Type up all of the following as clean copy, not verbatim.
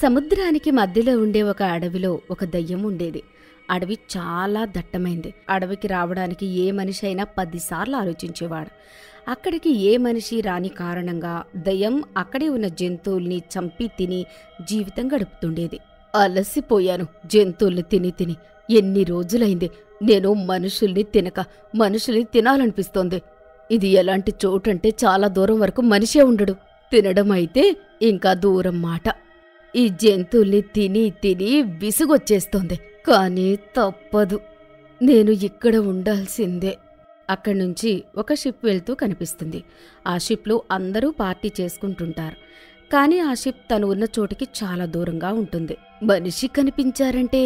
సముద్రానికి మధ్యలో ఉండే ఒక అడవిలో ఒక దయ్యం ఉండేది. అడవి చాలా దట్టమైంది. అడవికి రావడానికి ఏ మనిషి అయినా 10 సార్లు ఆలోచించేవాడు. అక్కడికి ఏ మనిషి రాని కారణంగా దయ్యం అక్కడే ఉన్న జంతువుల్ని చంపి తిని జీవితం గడుపుతుండేది. అలసిపోయాను, జంతువుల్ని తిని తిని ఎన్ని రోజులైంది. నేను మనుషుల్ని తినక మనుషుల్ని తినాలనిపిస్తోంది. ఇది ఎలాంటి చోటంటే చాలా దూరం వరకు మనిషే ఉండడు, తినడం అయితే ఇంకా దూరం మాట. ఈ జంతువుల్ని తిని తిని విసుగొచ్చేస్తోంది, కానీ తప్పదు, నేను ఇక్కడ ఉండాల్సిందే. అక్కడి నుంచి ఒక షిప్ వెళ్తూ కనిపిస్తుంది. ఆ షిప్లో అందరూ పార్టీ చేసుకుంటుంటారు, కానీ ఆ షిప్ తను ఉన్న చోటికి చాలా దూరంగా ఉంటుంది. మనిషి కనిపించారంటే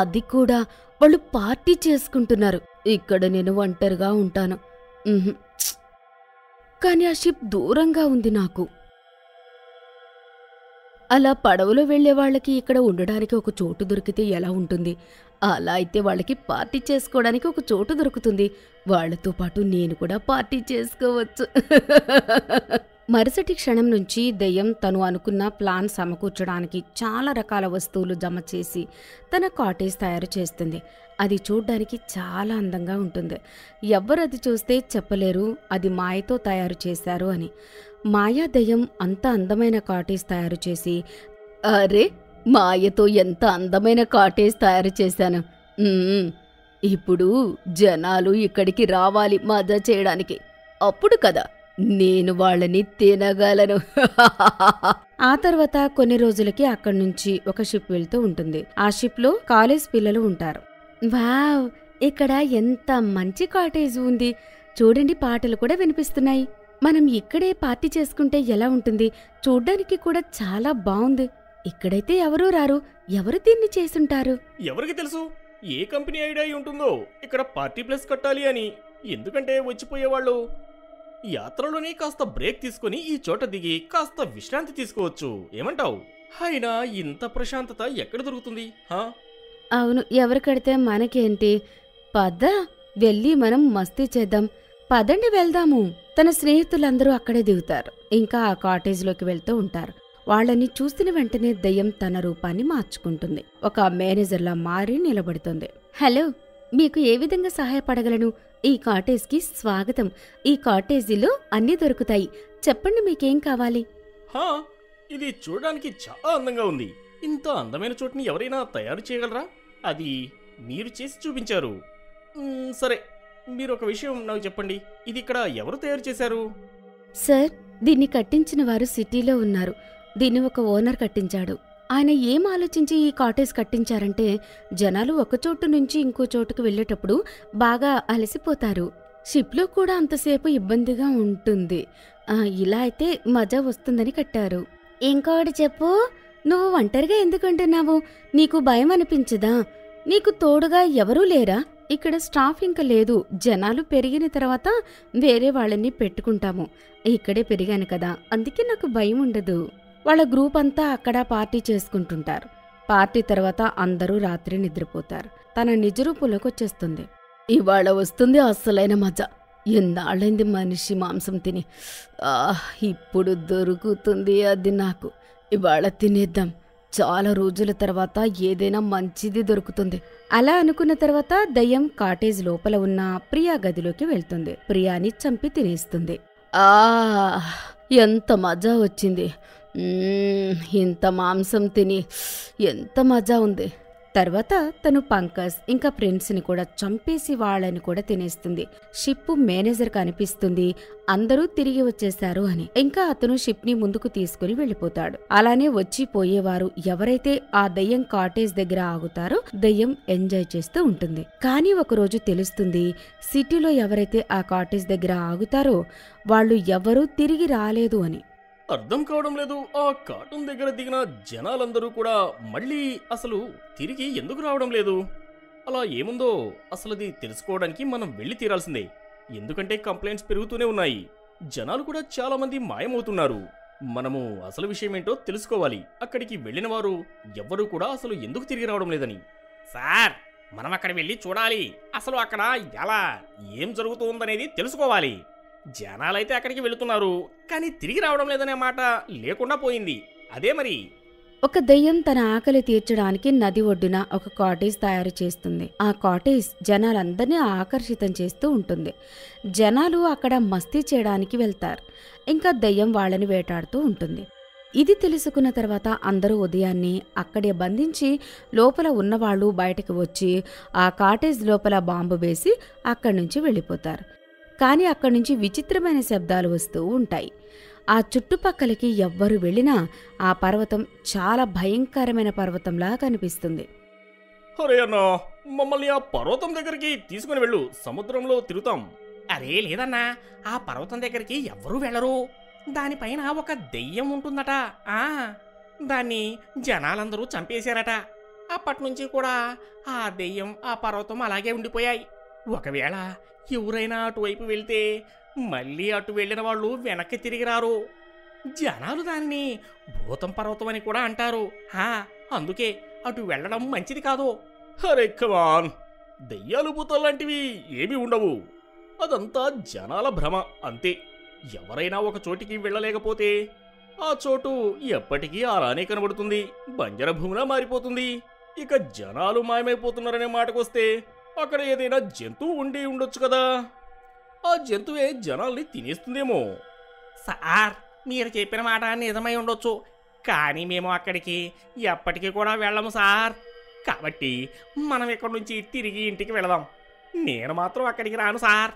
అది కూడా వాళ్ళు పార్టీ చేసుకుంటున్నారు. ఇక్కడ నేను ఒంటరిగా ఉంటాను, కానీ ఆ షిప్ దూరంగా ఉంది నాకు. అలా పడవలో వెళ్లే వాళ్ళకి ఇక్కడ ఉండడానికి ఒక చోటు దొరికితే ఎలా ఉంటుంది? అలా అయితే వాళ్ళకి పార్టీ చేసుకోవడానికి ఒక చోటు దొరుకుతుంది, వాళ్లతో పాటు నేను కూడా పార్టీ చేసుకోవచ్చు. మరుసటి క్షణం నుంచి దయ్యం తను అనుకున్న ప్లాన్ సమకూర్చడానికి చాలా రకాల వస్తువులు జమ చేసి తన కాటేజ్ తయారు చేస్తుంది. అది చూడ్డానికి చాలా అందంగా ఉంటుంది. ఎవ్వరు అది చూస్తే చెప్పలేరు అది మాయతో తయారు చేశారు అని. మాయా దయ్యం అంత అందమైన కాటేజ్ తయారు చేసి, అరే మాయతో ఎంత అందమైన కాటేజ్ తయారు చేశాను, ఇప్పుడు జనాలు ఇక్కడికి రావాలి మజా చేయడానికి, అప్పుడు కదా నేను వాళ్ళని తినగలను. ఆ తర్వాత కొన్ని రోజులకి అక్కడి నుంచి ఒక షిప్ వెళ్తూ ఉంటుంది. ఆ షిప్ లో కాలేజ్ పిల్లలు ఉంటారు. వావ్, ఇక్కడ ఎంత మంచి కాటేజ్ ఉంది చూడండి, పాటలు కూడా వినిపిస్తున్నాయి, మనం ఇక్కడే పార్టీ చేసుకుంటే ఎలా ఉంటుంది, చూడ్డానికి కూడా చాలా బాగుంది, ఇక్కడైతే ఎవరూ రారు, ఎవరు దీన్ని చేసుంటారు, ఎవరికి తెలుసు ఏ కంపెనీ ఐడియా ఉంటుందో ఇక్కడ పార్టీ ప్లేస్ కట్టాలి అని. ఎందుకంటే వచ్చిపోయేవాళ్ళు యాత్రలోనే కాస్త బ్రేక్ తీసుకుని ఈ చోట దిగి కాస్త విశ్రాంతి తీసుకోవచ్చు, ఏమంటావు? అయినా ఇంత ప్రశాంతత ఎక్కడ దొరుకుతుంది? అవును, ఎవరు కడితే మనకేంటి, పద వెళ్ళి మనం మస్తీ చేద్దాం, పదండి వెళ్దాము. తన స్నేహితులందరూ అక్కడే దిగుతారు, ఇంకా ఆ కాటేజ్లోకి వెళ్తూ ఉంటారు. వాళ్ళని చూసిన వెంటనే దయ్యం తన రూపాన్ని మార్చుకుంటుంది, ఒక మేనేజర్లా మారి నిలబడుతుంది. హలో, మీకు ఏ విధంగా సహాయపడగలను? ఈ కాటేజ్కి స్వాగతం, ఈ కాటేజీలో అన్నీ దొరుకుతాయి, చెప్పండి మీకేం కావాలి? ఇది చూడడానికి చాలా అందంగా ఉంది, ఇంత అందమైన చోటుని ఎవరైనా తయారు చేయగలరా? అది మీరు చేసి చూపించారు. సరే, మీరు ఒక విషయం నాకు చెప్పండి, ఇది ఇక్కడ ఎవరు తయారు చేశారు? సార్, దీన్ని కట్టించిన వారు సిటీలో ఉన్నారు, దీన్ని ఒక ఓనర్ కట్టించాడు. ఆయన ఏం ఆలోచించి ఈ కాటేజ్ కట్టించారంటే, జనాలు ఒక చోటు నుంచి ఇంకో చోటుకు వెళ్ళేటప్పుడు బాగా అలసిపోతారు, షిప్లో కూడా అంతసేపు ఇబ్బందిగా ఉంటుంది, ఇలా అయితే మజా వస్తుందని కట్టారు. ఇంకోటి చెప్పు, నువ్వు ఒంటరిగా ఎందుకుంటున్నావు, నీకు భయం అనిపించదా, నీకు తోడుగా ఎవరూ లేరా? ఇక్కడ స్టాఫ్ ఇంకా లేదు, జనాలు పెరిగిన తర్వాత వేరే వాళ్ళని పెట్టుకుంటాము, ఇక్కడే పెరిగాను కదా అందుకే నాకు భయం ఉండదు. వాళ్ళ గ్రూప్ అంతా అక్కడ పార్టీ చేసుకుంటుంటారు. పార్టీ తర్వాత అందరూ రాత్రి నిద్రపోతారు. తన నిజరూపులోకి వచ్చేస్తుంది. ఇవాళ వస్తుంది అస్సలైన మజా, ఎన్నాళ్ళైంది మనిషి మాంసం తిని, ఇప్పుడు దొరుకుతుంది అది నాకు, ఇవాళ తినేద్దాం, చాలా రోజుల తర్వాత ఏదైనా మంచిది దొరుకుతుంది. అలా అనుకున్న తర్వాత దయ్యం కాటేజ్ లోపల ఉన్న ప్రియా గదిలోకి వెళ్తుంది. ప్రియాని చంపి తినేస్తుంది. ఆ, ఎంత మజా వచ్చింది, ఇంత మాంసం తిని ఎంత మజా ఉంది. తర్వాత తను పంకజ్ ఇంకా ఫ్రెండ్స్ని కూడా చంపేసి వాళ్ళని కూడా తినేస్తుంది. షిప్ మేనేజర్ కనిపిస్తుంది అందరూ తిరిగి వచ్చేశారు అని, ఇంకా అతను షిప్ని ముందుకు తీసుకుని వెళ్ళిపోతాడు. అలానే వచ్చి పోయేవారు ఎవరైతే ఆ దయ్యం కాటేజ్ దగ్గర ఆగుతారో దయ్యం ఎంజాయ్ చేస్తూ ఉంటుంది. కానీ ఒకరోజు తెలుస్తుంది, సిటీలో ఎవరైతే ఆ కాటేజ్ దగ్గర ఆగుతారో వాళ్ళు ఎవరూ తిరిగి రాలేదు అని. అర్థం కావడం లేదు, ఆ కార్టూన్ దగ్గర దిగిన జనాలందరూ కూడా మళ్ళీ అసలు తిరిగి ఎందుకు రావడం లేదు? అలా ఏముందో అసలు అది తెలుసుకోవడానికి మనం వెళ్ళి తీరాల్సిందే, ఎందుకంటే కంప్లైంట్స్ పెరుగుతూనే ఉన్నాయి, జనాలు కూడా చాలా మంది మాయమవుతున్నారు. మనము అసలు విషయం ఏంటో తెలుసుకోవాలి, అక్కడికి వెళ్ళిన వారు ఎవ్వరూ కూడా అసలు ఎందుకు తిరిగి రావడం లేదని. సార్, మనం అక్కడ వెళ్ళి చూడాలి, అసలు అక్కడ ఎలా ఏం జరుగుతుందనేది తెలుసుకోవాలి. జనాలైతే అక్కడికి వెళుతున్నారు కానీ తిరిగి రావడం లేదనే మాట లేకుండా పోయింది, అదే మరి ఒక దయ్యం తన ఆకలి తీర్చడానికి నది ఒడ్డున ఒక కాటేజ్ తయారు చేస్తుంది. ఆ కాటేజ్ జనాలందరినీ ఆకర్షితం చేస్తూ ఉంటుంది. జనాలు అక్కడ మస్తీ చేయడానికి వెళ్తారు. ఇంకా దయ్యం వాళ్ళని వేటాడుతూ ఉంటుంది. ఇది తెలుసుకున్న తర్వాత అందరూ ఉదయాన్నే అక్కడే బంధించి లోపల ఉన్నవాళ్ళు బయటకు వచ్చి ఆ కాటేజ్ లోపల బాంబు వేసి అక్కడి నుంచి వెళ్ళిపోతారు. కానీ అక్కడి నుంచి విచిత్రమైన శబ్దాలు వస్తూ ఉంటాయి. ఆ చుట్టుపక్కలకి ఎవ్వరు వెళ్ళినా ఆ పర్వతం చాలా భయంకరమైన పర్వతంలా కనిపిస్తుంది. అరే అన్నా, మమ్మల్ని ఆ పర్వతం దగ్గరికి తీసుకుని వెళ్ళు, సముద్రంలో తిరుగుతాం. అరే లేదన్నా, ఆ పర్వతం దగ్గరికి ఎవ్వరూ వెళ్ళరు. దానిపైన ఒక దెయ్యం ఉంటుందట. ఆ దాన్ని జనాలందరూ చంపేశారట. అప్పటి నుంచి కూడా ఆ దెయ్యం ఆ పర్వతం అలాగే ఉండిపోయాయి. ఒకవేళ ఎవరైనా అటువైపు వెళ్తే మళ్ళీ అటు వెళ్ళిన వాళ్ళు వెనక్కి తిరిగి రారు. జనాలు దాన్ని భూతం పర్వతం అని కూడా అంటారు. అందుకే అటు వెళ్ళడం మంచిది కాదు. అరే కమాన్, దయ్యాలు భూతాలు లాంటివి ఏమీ ఉండవు. అదంతా జనాల భ్రమ అంతే. ఎవరైనా ఒక చోటికి వెళ్ళలేకపోతే ఆ చోటు ఎప్పటికీ అలానే కనబడుతుంది, బంజర భూమిలా మారిపోతుంది. ఇక జనాలు మాయమైపోతున్నారనే మాటకొస్తే అక్కడ ఏదైనా జంతువు ఉండి ఉండొచ్చు కదా. ఆ జంతువే జనాల్ని తినేస్తుందేమో. సార్, మీరు చెప్పిన మాట నిజమై ఉండొచ్చు, కానీ మేము అక్కడికి ఎప్పటికీ కూడా వెళ్ళము సార్. కాబట్టి మనం ఇక్కడి నుంచి తిరిగి ఇంటికి వెళదాం. నేను మాత్రం అక్కడికి రాను సార్.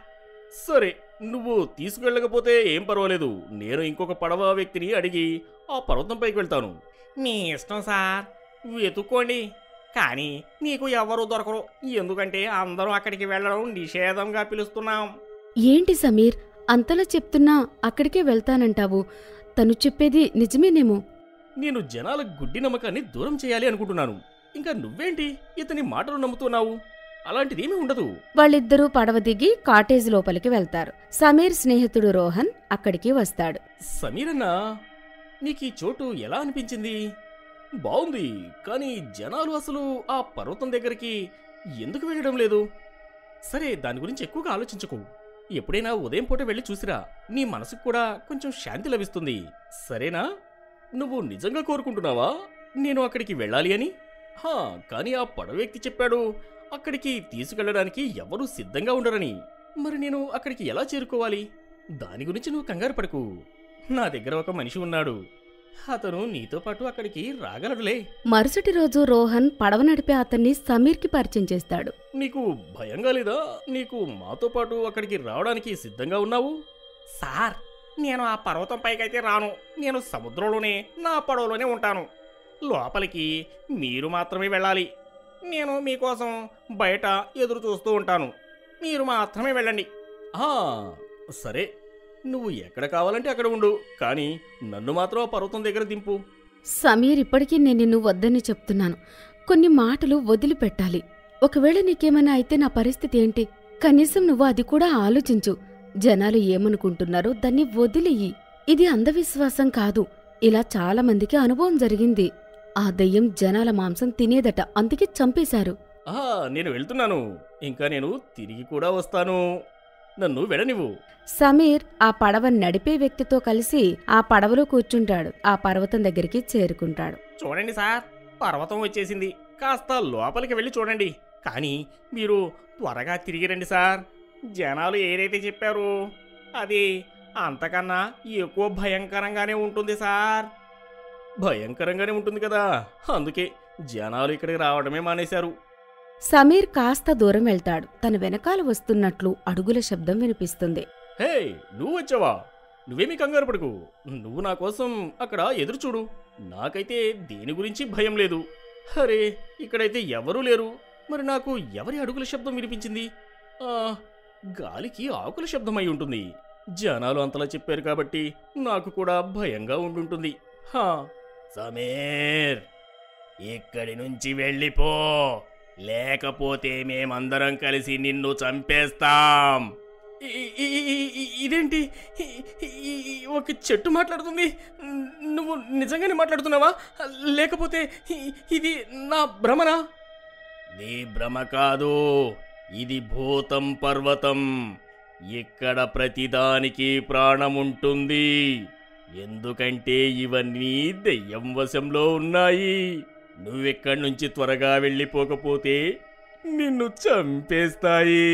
సరే, నువ్వు తీసుకువెళ్ళకపోతే ఏం పర్వాలేదు. నేను ఇంకొక పడవ వ్యక్తిని అడిగి ఆ పర్వతంపైకి వెళ్తాను. మీ ఇష్టం సార్, వెతుక్కోండి. కానీ నీకు ఎవరూ దొరకరు, ఎందుకంటే అందరూ అక్కడికి వెళ్ళడం నిషేధంగా పిలుస్తున్నాం. ఏంటి సమీర్, అంతలా చెప్తున్నా అక్కడికే వెళ్తానంటావు? తను చెప్పేది నిజమేనేమో. నేను జనాల గుడ్డి నమ్మకాన్ని దూరం చేయాలి అనుకుంటున్నాను. ఇంకా నువ్వేంటి ఇతని మాటలు నమ్ముతున్నావు? అలాంటిదేమీ ఉండదు. వాళ్ళిద్దరూ పడవ దిగి కాటేజ్ లోపలికి వెళ్తారు. సమీర్ స్నేహితుడు రోహన్ అక్కడికి వస్తాడు. సమీర్ అన్నా, నీకు ఈ చోటు ఎలా అనిపించింది? బాగుంది, కానీ జనాలు అసలు ఆ పర్వతం దగ్గరికి ఎందుకు వెళ్ళడం లేదు? సరే, దాని గురించి ఎక్కువగా ఆలోచించకు. ఎప్పుడైనా ఉదయం పూట వెళ్ళి చూసిరా, నీ మనసుకు కూడా కొంచెం శాంతి లభిస్తుంది. సరేనా? నువ్వు నిజంగా కోరుకుంటున్నావా నేను అక్కడికి వెళ్ళాలి అని? కానీ ఆ పడవ వ్యక్తి చెప్పాడు అక్కడికి తీసుకెళ్ళడానికి ఎవరూ సిద్ధంగా ఉండరని. మరి నేను అక్కడికి ఎలా చేరుకోవాలి? దాని గురించి నువ్వు కంగారు పడకు. నా దగ్గర ఒక మనిషి ఉన్నాడు, అతను నీతో పాటు అక్కడికి రాగలడులే. మరుసటి రోజు రోహన్ పడవ నడిపే అతన్ని సమీర్కి పరిచయం చేస్తాడు. నీకు భయంగా లేదా? నీకు మాతో పాటు అక్కడికి రావడానికి సిద్ధంగా ఉన్నావు? సార్, నేను ఆ పర్వతం పైకైతే రాను. నేను సముద్రంలోనే నా పడవలోనే ఉంటాను. లోపలికి మీరు మాత్రమే వెళ్ళాలి. నేను మీకోసం బయట ఎదురు చూస్తూ ఉంటాను. మీరు మాత్రమే వెళ్ళండి. సరే, నువ్వు ఎక్కడ కావాలంటే అక్కడ ఉండు, కానీ నన్ను మాత్రం ఆ పర్వతం దగ్గర దింపు. సమీర్, ఇప్పటికీ నేను నిన్ను వద్దని చెప్తున్నాను. కొన్ని మాటలు వదిలిపెట్టాలి. ఒకవేళ నీకేమైనా అయితే నా పరిస్థితి ఏంటి? కనీసం నువ్వు అది కూడా ఆలోచించు. జనాలు ఏమనుకుంటున్నారో దాన్ని వదిలియి. ఇది అంధవిశ్వాసం కాదు, ఇలా చాలా మందికి అనుభవం జరిగింది. ఆ దయ్యం జనాల మాంసం తినేదట, అందుకే చంపేశారు. నేను వెళ్తున్నాను, ఇంకా నేను తిరిగి కూడా వస్తాను. నన్ను వెళ్ళనివ్వు. సమీర్ ఆ పడవ నడిపే వ్యక్తితో కలిసి ఆ పడవలో కూర్చుంటాడు. ఆ పర్వతం దగ్గరికి చేరుకుంటాడు. చూడండి సార్, పర్వతం వచ్చేసింది. కాస్త లోపలికి వెళ్ళి చూడండి, కానీ మీరు త్వరగా తిరిగిరండి సార్. జనాలు ఏదైతే చెప్పారో అది అంతకన్నా ఎక్కువ భయంకరంగానే ఉంటుంది సార్. భయంకరంగానే ఉంటుంది కదా, అందుకే జనాలు ఇక్కడికి రావడమే మానేశారు. సమీర్ కాస్త దూరం వెళ్తాడు. తన వెనకాల వస్తున్నట్లు అడుగుల శబ్దం వినిపిస్తుంది. హే, నువ్వు వచ్చావా? నువ్వేమీ కంగారు పడకు. నువ్వు నా కోసం అక్కడ ఎదురు చూడు. నాకైతే దేని గురించి భయం లేదు. అరే, ఇక్కడైతే ఎవరూ లేరు. మరి నాకు ఎవరి అడుగుల శబ్దం వినిపించింది? గాలికి ఆకుల శబ్దం అయి ఉంటుంది. జనాలు అంతలా చెప్పారు కాబట్టి నాకు కూడా భయంగా ఉండుంటుంది. సమీర్, ఇక్కడి నుంచి వెళ్ళిపో, లేకపోతే మేమందరం కలిసి నిన్ను చంపేస్తాం. ఇదేంటి, ఒక చెట్టు మాట్లాడుతుంది? నువ్వు నిజంగానే మాట్లాడుతున్నావా, లేకపోతే ఇది నా భ్రమనా? నీ భ్రమ కాదు, ఇది భూతం పర్వతం. ఇక్కడ ప్రతిదానికి ప్రాణముంటుంది. ఎందుకంటే ఇవన్నీ దయ్యం వశంలో ఉన్నాయి. నువ్వెక్కడి నుంచి త్వరగా వెళ్ళిపోకపోతే నిన్ను చంపేస్తాయి.